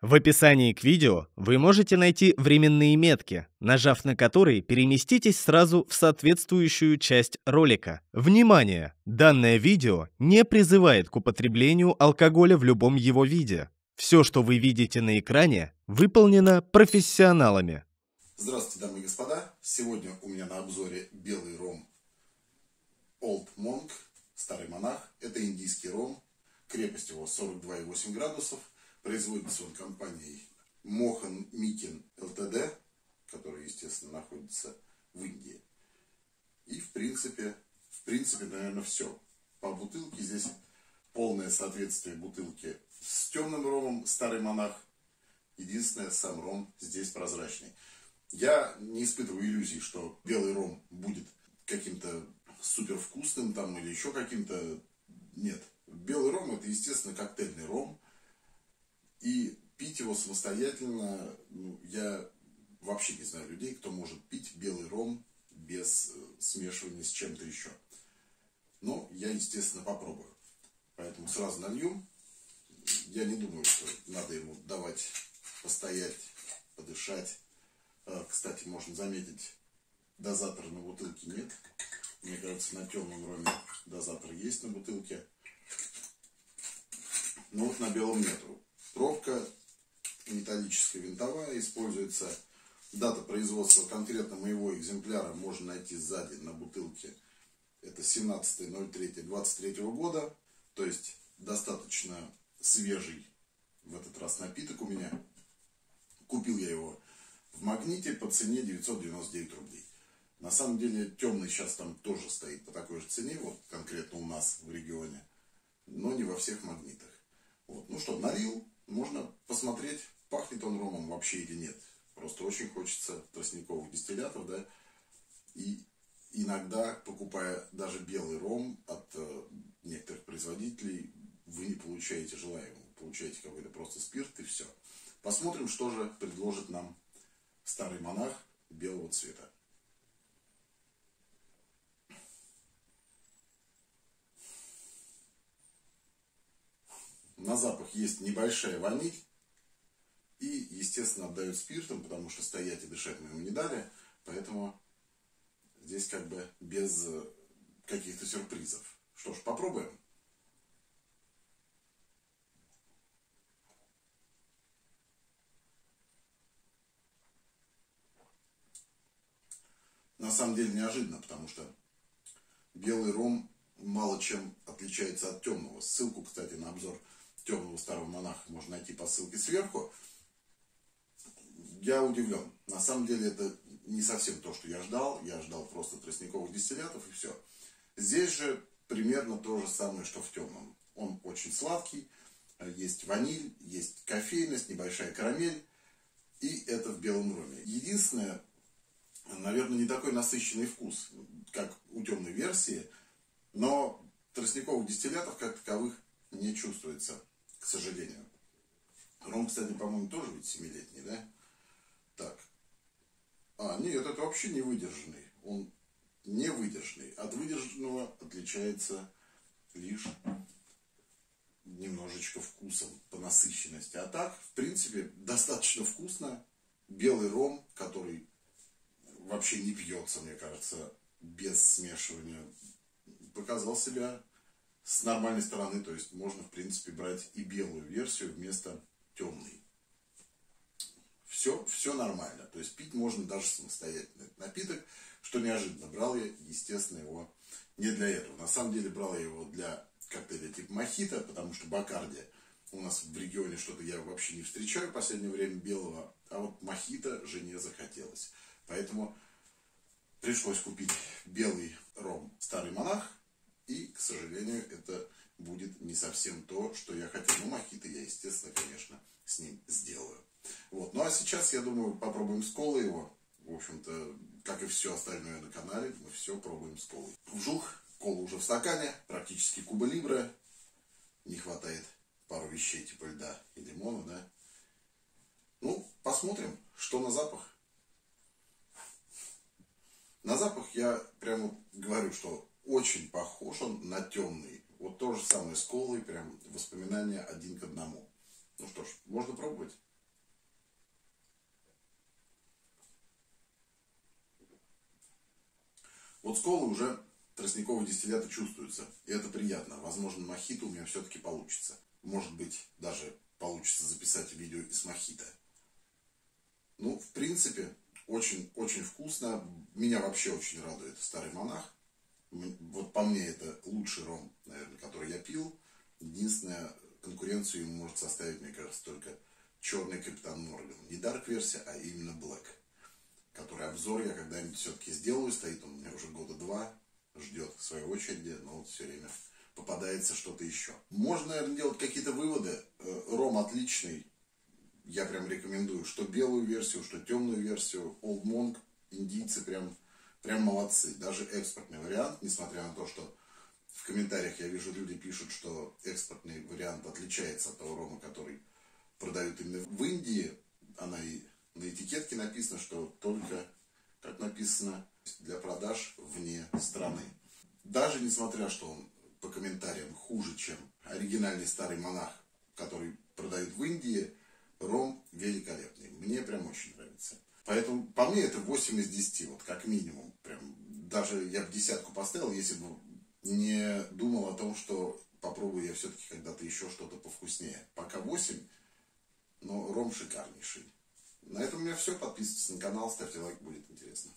В описании к видео вы можете найти временные метки, нажав на которые переместитесь сразу в соответствующую часть ролика. Внимание! Данное видео не призывает к употреблению алкоголя в любом его виде. Все, что вы видите на экране, выполнено профессионалами. Здравствуйте, дамы и господа! Сегодня у меня на обзоре белый ром Old Monk, старый монах. Это индийский ром, крепость его 42,8 градусов. Производится он компанией Мохан Meakin Ltd., которая, естественно, находится в Индии. И, в принципе, наверное, все. По бутылке здесь полное соответствие бутылки с темным ромом, старый монах. Единственное, сам ром здесь прозрачный. Я не испытываю иллюзий, что белый ром будет каким-то супервкусным там или еще каким-то. Нет. Белый ром — это, естественно, коктейльный ром. И пить его самостоятельно, ну, я вообще не знаю людей, кто может пить белый ром без смешивания с чем-то еще. Но я, естественно, попробую. Поэтому сразу нальем. Я не думаю, что надо ему давать постоять, подышать. Кстати, можно заметить, дозатора на бутылке нет. Мне кажется, на темном роме дозатор есть на бутылке. Но вот на белом нету. Пробка металлическая, винтовая, используется. Дата производства конкретно моего экземпляра можно найти сзади на бутылке. Это 17.03.23 года. То есть достаточно свежий в этот раз напиток у меня. Купил я его в Магните по цене 999 рублей. На самом деле темный сейчас там тоже стоит по такой же цене, вот конкретно у нас в регионе, но не во всех Магнитах. Вот. Ну что, налил, можно посмотреть, пахнет он ромом вообще или нет. Просто очень хочется тростниковых дистиллятов, да. И иногда, покупая даже белый ром от некоторых производителей, вы не получаете желаемого. Получаете какой-то просто спирт и все. Посмотрим, что же предложит нам старый монах белого цвета. На запах есть небольшая ваниль и, естественно, отдает спиртом, потому что стоять и дышать мы ему не дали, поэтому здесь как бы без каких-то сюрпризов. Что ж, попробуем. На самом деле неожиданно, потому что белый ром мало чем отличается от темного. Ссылку, кстати, на обзор темного старого монаха можно найти по ссылке сверху. Я удивлен. На самом деле это не совсем то, что я ждал. Я ждал просто тростниковых дистиллятов и все. Здесь же примерно то же самое, что в темном. Он очень сладкий. Есть ваниль, есть кофейность, небольшая карамель. И это в белом роме. Единственное, наверное, не такой насыщенный вкус, как у темной версии. Но тростниковых дистиллятов как таковых не чувствуется, к сожалению. Ром, кстати, по-моему, тоже ведь 7-летний, да? Так. А, нет, это вообще не выдержанный. Он не выдержанный. От выдержанного отличается лишь немножечко вкусом по насыщенности. А так, в принципе, достаточно вкусно. Белый ром, который вообще не пьется, мне кажется, без смешивания, показал себя с нормальной стороны, то есть можно, в принципе, брать и белую версию вместо темной. Все нормально, то есть пить можно даже самостоятельно этот напиток, что неожиданно. Брал я, естественно, его не для этого. На самом деле брал я его для коктейля типа мохито, потому что Бакарди у нас в регионе что-то я вообще не встречаю в последнее время белого, а вот мохито жене захотелось. Поэтому пришлось купить белый ром «Старый монах». И, к сожалению, это будет не совсем то, что я хотел. Ну, мохито я, естественно, конечно, с ним сделаю. Вот. Ну, а сейчас, я думаю, попробуем с колой его. В общем-то, как и все остальное на канале, мы все пробуем с колой. Вжух, кола уже в стакане, практически куба либра. Не хватает пару вещей типа льда и лимона, да. Ну, посмотрим, что на запах. На запах я прямо говорю, что очень похож он на темный. Вот то же самое с колой, прям воспоминания один к одному. Ну что ж, можно пробовать. Тут сколы уже тростникового дистиллята чувствуются, и это приятно. Возможно, мохито у меня все-таки получится. Может быть, даже получится записать видео из мохито. Ну, в принципе, очень-очень вкусно. Меня вообще очень радует старый монах. Вот по мне это лучший ром, наверное, который я пил. Единственное, конкуренцию ему может составить, мне кажется, только черный Капитан Морган. Не дарк-версия, а именно блэк. Который обзор я когда-нибудь все-таки сделаю. Стоит он у меня уже года два. Ждет в своей очереди, но вот все время попадается что-то еще. Можно, наверное, делать какие-то выводы. Ром отличный. Я прям рекомендую, что белую версию, что темную версию. Old Monk, индийцы прям молодцы. Даже экспортный вариант, несмотря на то, что в комментариях я вижу, люди пишут, что экспортный вариант отличается от того рома, который продают именно в Индии. Она и на этикетке написано, что только, как написано, для продаж вне страны. Даже несмотря, что он по комментариям хуже, чем оригинальный старый монах, который продают в Индии, ром великолепный. Мне прям очень нравится. Поэтому, по мне, это 8 из 10, вот как минимум. Прям, даже я бы 10 поставил, если бы не думал о том, что попробую я все-таки когда-то еще что-то повкуснее. Пока 8, но ром шикарнейший. На этом у меня все. Подписывайтесь на канал, ставьте лайк, будет интересно.